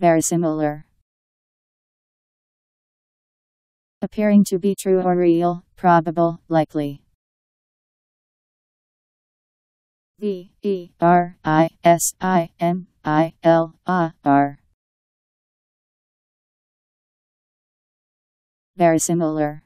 Verisimilar. Appearing to be true or real, probable, likely. Verisimilar.